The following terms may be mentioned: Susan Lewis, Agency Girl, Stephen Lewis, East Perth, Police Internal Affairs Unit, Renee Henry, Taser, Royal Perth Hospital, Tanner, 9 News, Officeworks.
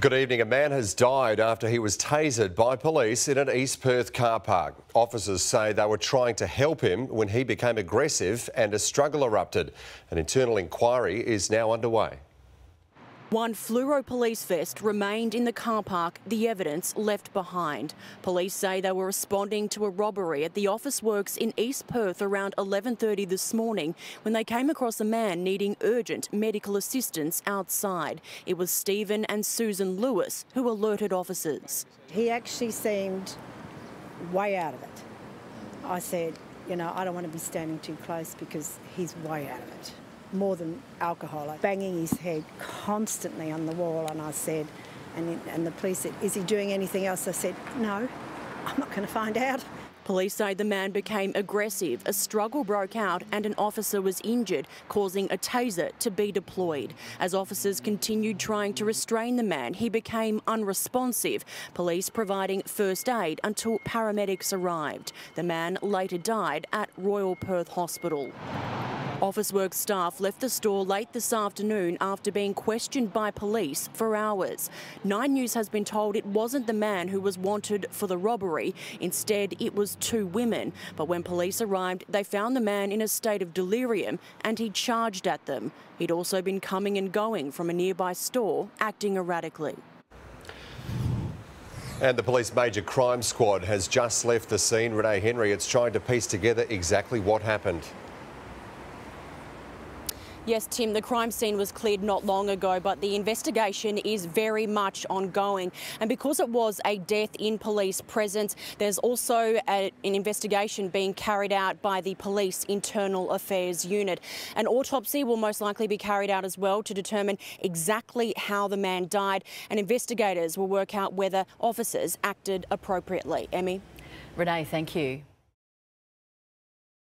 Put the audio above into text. Good evening. A man has died after he was tasered by police in an East Perth car park. Officers say they were trying to help him when he became aggressive and a struggle erupted. An internal inquiry is now underway. One fluoro police vest remained in the car park, the evidence left behind. Police say they were responding to a robbery at the Officeworks in East Perth around 11:30 this morning when they came across a man needing urgent medical assistance outside. It was Stephen and Susan Lewis who alerted officers. He actually seemed way out of it. I said, you know, I don't want to be standing too close because he's way out of it. More than alcohol, banging his head constantly on the wall, and I said, and the police said, is he doing anything else? I said, no, I'm not going to find out. Police say the man became aggressive, a struggle broke out and an officer was injured, causing a taser to be deployed. As officers continued trying to restrain the man, he became unresponsive, police providing first aid until paramedics arrived. The man later died at Royal Perth Hospital. Officeworks staff left the store late this afternoon after being questioned by police for hours. 9 News has been told it wasn't the man who was wanted for the robbery. Instead, it was two women. But when police arrived, they found the man in a state of delirium and he charged at them. He'd also been coming and going from a nearby store, acting erratically. And the police major crime squad has just left the scene. Renee Henry, it's trying to piece together exactly what happened. Yes, Tim, the crime scene was cleared not long ago, but the investigation is very much ongoing. And because it was a death in police presence, there's also an investigation being carried out by the Police Internal Affairs Unit. An autopsy will most likely be carried out as well to determine exactly how the man died, and investigators will work out whether officers acted appropriately. Emmy? Renee, thank you.